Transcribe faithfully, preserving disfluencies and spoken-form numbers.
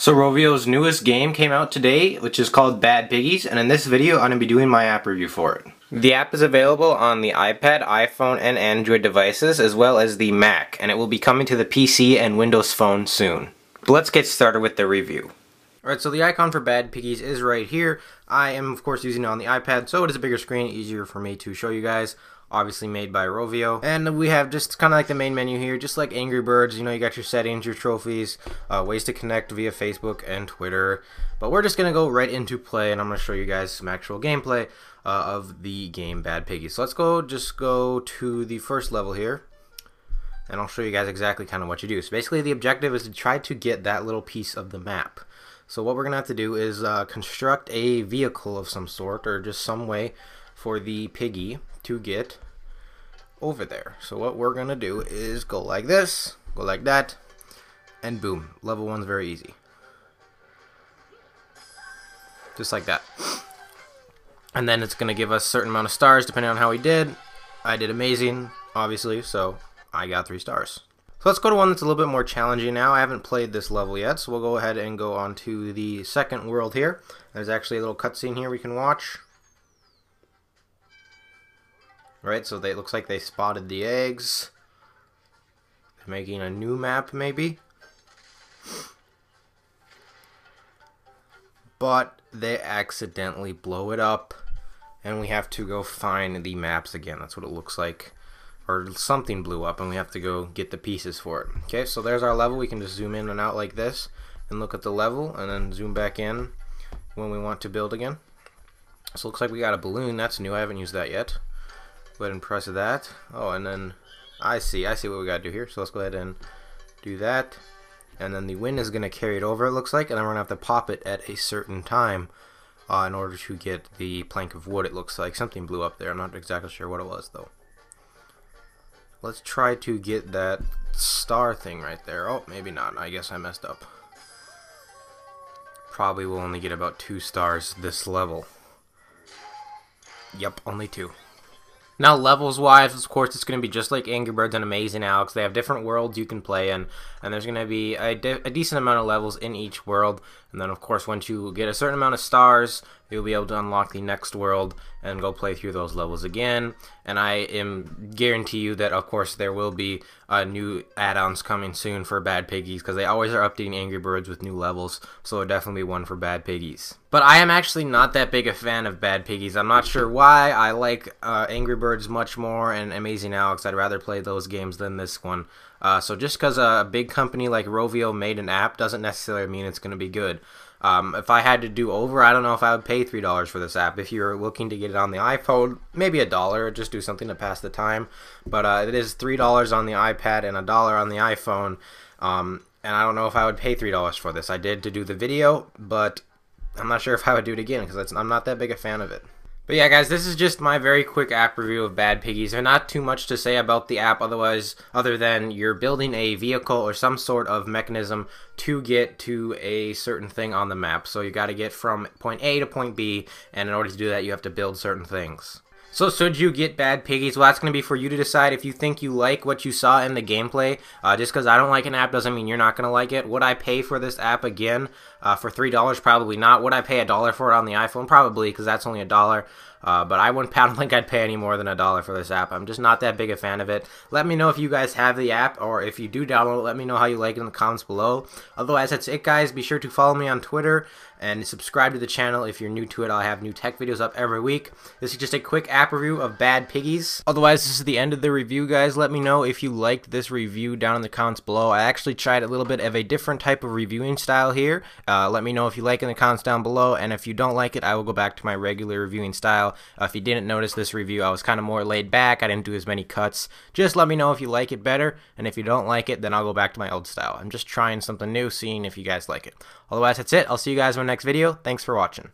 So Rovio's newest game came out today, which is called Bad Piggies, and in this video I'm going to be doing my app review for it. The app is available on the iPad, iPhone, and Android devices, as well as the Mac, and it will be coming to the P C and Windows Phone soon. But let's get started with the review. Alright, so the icon for Bad Piggies is right here. I am, of course, using it on the iPad, so it is a bigger screen, easier for me to show you guys. Obviously made by Rovio. And we have just kind of like the main menu here, just like Angry Birds. You know, you got your settings, your trophies, uh, ways to connect via Facebook and Twitter. But we're just going to go right into play, and I'm going to show you guys some actual gameplay uh, of the game Bad Piggies. So let's go, just go to the first level here, and I'll show you guys exactly kind of what you do. So basically the objective is to try to get that little piece of the map. So what we're going to have to do is uh, construct a vehicle of some sort, or just some way for the piggy to get over there. So what we're going to do is go like this, go like that, and boom. Level one's very easy. Just like that. And then it's going to give us a certain amount of stars depending on how we did. I did amazing, obviously, so I got three stars. So let's go to one that's a little bit more challenging now. I haven't played this level yet, so we'll go ahead and go on to the second world here. There's actually a little cutscene here we can watch. Right, so they, it looks like they spotted the eggs. They're making a new map, maybe. But they accidentally blow it up, and we have to go find the maps again. That's what it looks like. Or something blew up, and we have to go get the pieces for it. Okay, so there's our level. We can just zoom in and out like this and look at the level and then zoom back in when we want to build again. So it looks like we got a balloon. That's new. I haven't used that yet. Go ahead and press that. Oh, and then I see. I see what we got to do here. So let's go ahead and do that. And then the wind is going to carry it over, it looks like. And then we're going to have to pop it at a certain time uh, in order to get the plank of wood, it looks like. Something blew up there. I'm not exactly sure what it was, though. Let's try to get that star thing right there. Oh, maybe not. I guess I messed up. Probably will only get about two stars this level. Yep, only two. Now, levels-wise, of course, it's going to be just like Angry Birds and Amazing Alex. They have different worlds you can play in, and there's going to be a, de a decent amount of levels in each world. And then, of course, once you get a certain amount of stars, you'll be able to unlock the next world and go play through those levels again. And I am guarantee you that, of course, there will be uh, new add-ons coming soon for Bad Piggies, because they always are updating Angry Birds with new levels, so it'll definitely be one for Bad Piggies. But I am actually not that big a fan of Bad Piggies. I'm not sure why. I like uh, Angry Birds much more and Amazing Alex. I'd rather play those games than this one. Uh, so just because a big company like Rovio made an app doesn't necessarily mean it's going to be good. Um, if I had to do over, I don't know if I would pay three dollars for this app. If you're looking to get it on the iPhone, maybe a dollar. Just do something to pass the time. But uh, it is three dollars on the iPad and a dollar on the iPhone. Um, and I don't know if I would pay three dollars for this. I did to do the video, but I'm not sure if I would do it again because I'm not that big a fan of it. But yeah, guys, this is just my very quick app review of Bad Piggies. There's not too much to say about the app otherwise, other than you're building a vehicle or some sort of mechanism to get to a certain thing on the map. So you got to get from point A to point B, and in order to do that, you have to build certain things. So should you get Bad Piggies? Well, that's going to be for you to decide if you think you like what you saw in the gameplay. Uh, just because I don't like an app doesn't mean you're not going to like it. Would I pay for this app again uh, for three dollars? Probably not. Would I pay a dollar for it on the iPhone? Probably, because that's only a dollar. Uh, but I wouldn't, I don't think I'd pay any more than a dollar for this app. I'm just not that big a fan of it. Let me know if you guys have the app, or if you do download it, let me know how you like it in the comments below. Otherwise, that's it, guys. Be sure to follow me on Twitter and subscribe to the channel if you're new to it. I'll have new tech videos up every week. This is just a quick app review of Bad Piggies. Otherwise, this is the end of the review, guys. Let me know if you liked this review down in the comments below. I actually tried a little bit of a different type of reviewing style here. Uh, let me know if you like it in the comments down below, and if you don't like it, I will go back to my regular reviewing style. Uh, if you didn't notice this review, I was kind of more laid back. I didn't do as many cuts. Just let me know if you like it better, and if you don't like it, then I'll go back to my old style. I'm just trying something new, seeing if you guys like it. Otherwise, that's it. I'll see you guys in my next video. Thanks for watching.